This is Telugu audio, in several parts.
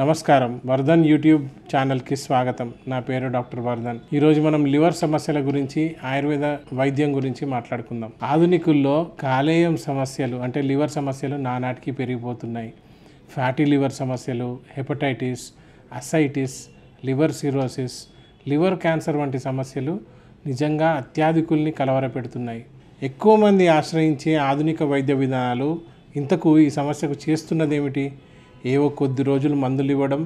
నమస్కారం వర్ధన్ యూట్యూబ్ ఛానల్కి స్వాగతం. నా పేరు డాక్టర్ వర్ధన్. ఈరోజు మనం లివర్ సమస్యల గురించి, ఆయుర్వేద వైద్యం గురించి మాట్లాడుకుందాం. ఆధునికుల్లో కాలేయం సమస్యలు అంటే లివర్ సమస్యలు నానాటికి పెరిగిపోతున్నాయి. ఫ్యాటీ లివర్ సమస్యలు, hepatitis, ascites, liver cirrhosis, liver cancer వంటి సమస్యలు నిజంగా అత్యాధికుల్ని కలవరపెడుతున్నాయి. ఎక్కువ మంది ఆశ్రయించే ఆధునిక వైద్య విధానాలు ఇంతకు ఈ సమస్యకు చేస్తున్నదేమిటి? ఏవో కొద్ది రోజులు మందులు ఇవ్వడం,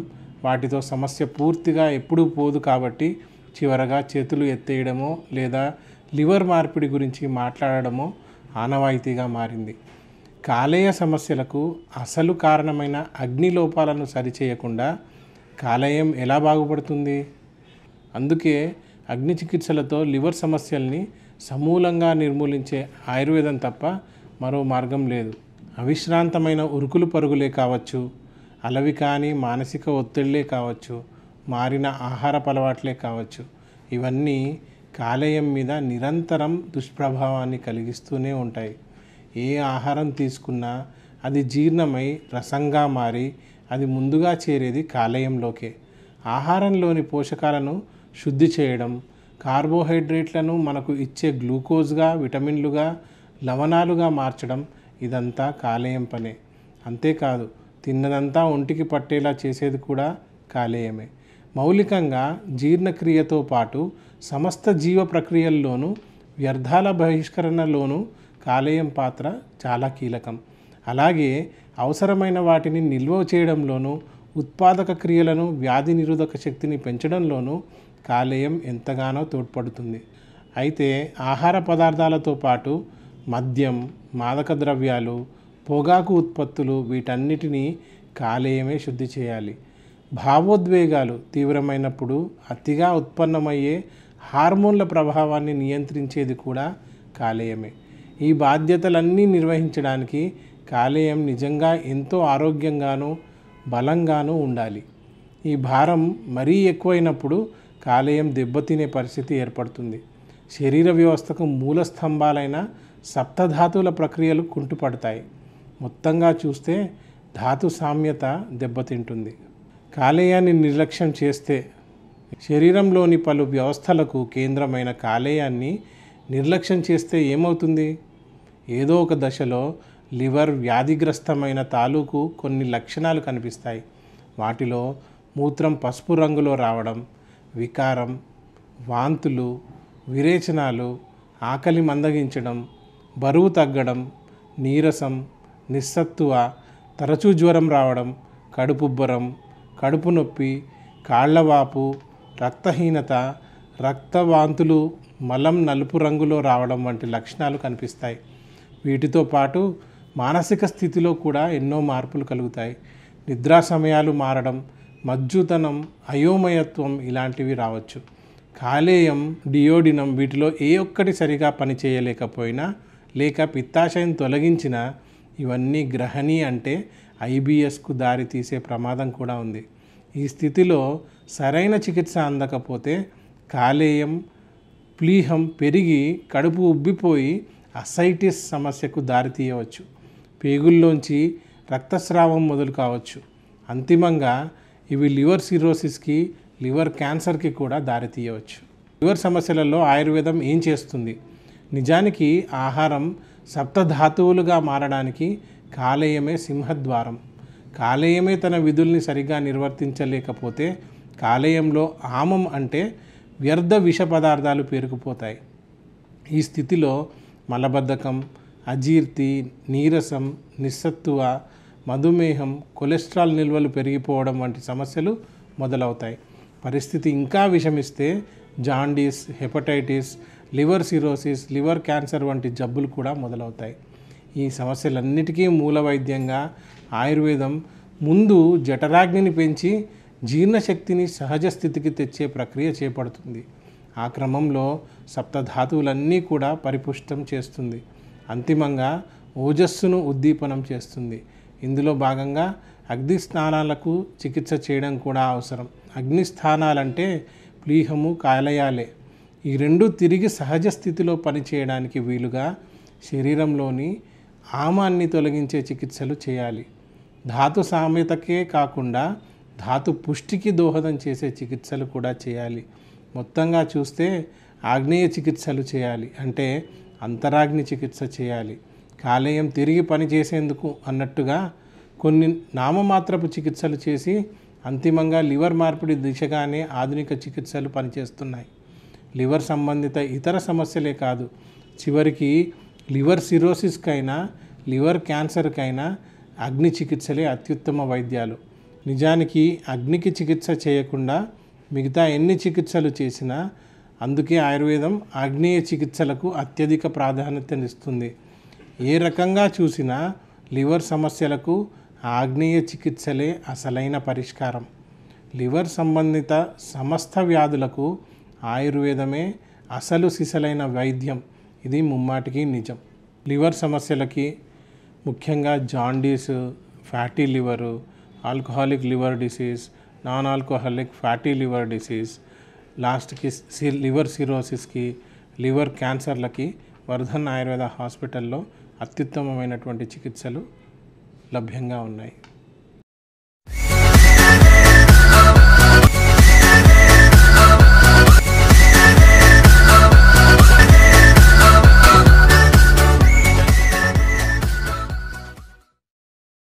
వాటితో సమస్య పూర్తిగా ఎప్పుడూ పోదు. కాబట్టి చివరగా చేతులు ఎత్తేయడమో లేదా లివర్ మార్పిడి గురించి మాట్లాడడమో ఆనవాయితీగా మారింది. కాలేయ సమస్యలకు అసలు కారణమైన అగ్ని లోపాలను సరిచేయకుండా కాలేయం ఎలా బాగుపడుతుంది? అందుకే అగ్ని చికిత్సలతో లివర్ సమస్యల్ని సమూలంగా నిర్మూలించే ఆయుర్వేదం తప్ప మరో మార్గం లేదు. అవిశ్రాంతమైన ఉరుకులు పరుగులే కావచ్చు, అలవి కాని మానసిక ఒత్తిళ్లే కావచ్చు, మారిన ఆహార అలవాట్లే కావచ్చు, ఇవన్నీ కాలేయం మీద నిరంతరం దుష్ప్రభావాన్ని కలిగిస్తూనే ఉంటాయి. ఏ ఆహారం తీసుకున్నా అది జీర్ణమై రసంగా మారి అది ముందుగా చేరేది కాలేయంలోకే. ఆహారంలోని పోషకాలను శుద్ధి చేయడం, కార్బోహైడ్రేట్లను మనకు ఇచ్చే గ్లూకోజ్గా, విటమిన్లుగా, లవణాలుగా మార్చడం ఇదంతా కాలేయం పనే. అంతేకాదు, తిన్నదంతా ఒంటికి పట్టేలా చేసేది కూడా కాలేయమే. మౌలికంగా జీర్ణక్రియతో పాటు సమస్త జీవ ప్రక్రియల్లోనూ, వ్యర్థాల బహిష్కరణలోనూ కాలేయం పాత్ర చాలా కీలకం. అలాగే అవసరమైన వాటిని నిల్వ చేయడంలోనూ, ఉత్పాదక క్రియలను, వ్యాధి నిరోధక శక్తిని పెంచడంలోనూ కాలేయం ఎంతగానో తోడ్పడుతుంది. అయితే ఆహార పదార్థాలతో పాటు మద్యం, మాదక ద్రవ్యాలు, పొగాకు ఉత్పత్తులు, వీటన్నిటినీ కాలేయమే శుద్ధి చేయాలి. భావోద్వేగాలు తీవ్రమైనప్పుడు అతిగా ఉత్పన్నమయ్యే హార్మోన్ల ప్రభావాన్ని నియంత్రించేది కూడా కాలేయమే. ఈ బాధ్యతలన్నీ నిర్వహించడానికి కాలేయం నిజంగా ఎంతో ఆరోగ్యంగానూ బలంగానూ ఉండాలి. ఈ భారం మరీ ఎక్కువైనప్పుడు కాలేయం దెబ్బతినే పరిస్థితి ఏర్పడుతుంది. శరీర వ్యవస్థకు మూల స్తంభాలైన సప్తధాతువుల ప్రక్రియలు కుంటుపడతాయి. మొత్తంగా చూస్తే ధాతు సామ్యత దెబ్బతింటుంది. కాలేయాన్ని నిర్లక్ష్యం చేస్తే శరీరంలోని పలు వ్యవస్థలకు కేంద్రమైన కాలేయాన్ని నిర్లక్ష్యం చేస్తే ఏమవుతుంది? ఏదో ఒక దశలో లివర్ వ్యాధిగ్రస్తమైన తాలూకు కొన్ని లక్షణాలు కనిపిస్తాయి. వాటిలో మూత్రం పసుపు రంగులో రావడం, వికారం, వాంతులు, విరేచనాలు, ఆకలి మందగించడం, బరువు తగ్గడం, నీరసం, నిస్సత్తువ, తరచూ జ్వరం రావడం, కడుపుబ్బరం, కడుపు నొప్పి, కాళ్లవాపు, రక్తహీనత, రక్తవాంతులు, మలం నలుపు రంగులో రావడం వంటి లక్షణాలు కనిపిస్తాయి. వీటితో పాటు మానసిక స్థితిలో కూడా ఎన్నో మార్పులు కలుగుతాయి. నిద్రా సమయాలు మారడం, మజ్జుతనం, అయోమయత్వం ఇలాంటివి రావచ్చు. కాలేయం, డియోడినం వీటిలో ఏ ఒక్కటి సరిగా పనిచేయలేకపోయినా లేక పిత్తాశయం తొలగించిన ఇవన్నీ గ్రహణి అంటే ఐబిఎస్కు దారి తీసే ప్రమాదం కూడా ఉంది. ఈ స్థితిలో సరైన చికిత్స అందకపోతే కాలేయం ప్లీహం పెరిగి కడుపు ఉబ్బిపోయి అసైటిస్ సమస్యకు దారి తీయవచ్చు. పేగుల్లోంచి రక్తస్రావం మొదలు కావచ్చు. అంతిమంగా ఇవి లివర్ సిరోసిస్కి, లివర్ క్యాన్సర్కి కూడా దారి తీయవచ్చు. లివర్ సమస్యలలో ఆయుర్వేదం ఏం చేస్తుంది? నిజానికి ఆహారం సప్తధాతువులుగా మారడానికి కాలేయమే సింహద్వారం. కాలేయమే తన విధుల్ని సరిగా నిర్వర్తించలేకపోతే కాలేయంలో ఆమం అంటే వ్యర్థ విష పదార్థాలు పేరుకుపోతాయి. ఈ స్థితిలో మలబద్ధకం, అజీర్తి, నీరసం, నిస్సత్తువ, మధుమేహం, కొలెస్ట్రాల్ నిల్వలు పెరిగిపోవడం వంటి సమస్యలు మొదలవుతాయి. పరిస్థితి ఇంకా విషమిస్తే jaundice, hepatitis, liver cirrhosis, liver cancer వంటి జబ్బులు కూడా మొదలవుతాయి. ఈ సమస్యలన్నిటికీ మూల వైద్యంగా ఆయుర్వేదం ముందు జఠరాగ్నిని పెంచి జీర్ణశక్తిని సహజ స్థితికి తెచ్చే ప్రక్రియ చేపడుతుంది. ఆ క్రమంలో సప్తధాతువులన్నీ కూడా పరిపుష్టం చేస్తుంది. అంతిమంగా ఓజస్సును ఉద్దీపనం చేస్తుంది. ఇందులో భాగంగా అగ్ని స్నానాలకు చికిత్స చేయడం కూడా అవసరం. అగ్ని స్నానాలంటే ప్లీహము, కాలేయాలే. ఈ రెండు తిరిగి సహజ స్థితిలో పనిచేయడానికి వీలుగా శరీరంలోని ఆమాన్ని తొలగించే చికిత్సలు చేయాలి. ధాతు సామ్యతకే కాకుండా ధాతు పుష్టికి దోహదం చేసే చికిత్సలు కూడా చేయాలి. మొత్తంగా చూస్తే ఆగ్నేయ చికిత్సలు చేయాలి అంటే అంతరాగ్ని చికిత్స చేయాలి. కాలేయం తిరిగి పనిచేసేందుకు అన్నట్టుగా కొన్ని నామమాత్రపు చికిత్సలు చేసి అంతిమంగా లివర్ మార్పిడి దిశగానే ఆధునిక చికిత్సలు పనిచేస్తున్నాయి. లివర్ సంబంధిత ఇతర సమస్యలే కాదు, చివరికి లివర్ సిరోసిస్కైనా లివర్ క్యాన్సర్కైనా అగ్ని చికిత్సలే అత్యుత్తమ వైద్యాలు. నిజానికి అగ్నికి చికిత్స చేయకుండా మిగతా ఎన్ని చికిత్సలు చేసినా, అందుకే ఆయుర్వేదం ఆగ్నేయ చికిత్సలకు అత్యధిక ప్రాధాన్యతనిస్తుంది. ఏ రకంగా చూసినా లివర్ సమస్యలకు ఆగ్నేయ చికిత్సలే అసలైన పరిష్కారం. లివర్ సంబంధిత సమస్త వ్యాధులకు ఆయుర్వేదమే అసలు సిసలైన వైద్యం. ఇది ముమ్మాటికి నిజం. లివర్ సమస్యలకి ముఖ్యంగా jaundice, fatty liver, alcoholic liver disease, non alcoholic fatty liver disease, లాస్ట్కి లివర్ సిరోసిస్కి, లివర్ క్యాన్సర్లకి వర్ధన్ ఆయుర్వేద హాస్పిటల్లో అత్యుత్తమమైనటువంటి చికిత్సలు లభ్యంగా ఉన్నాయి.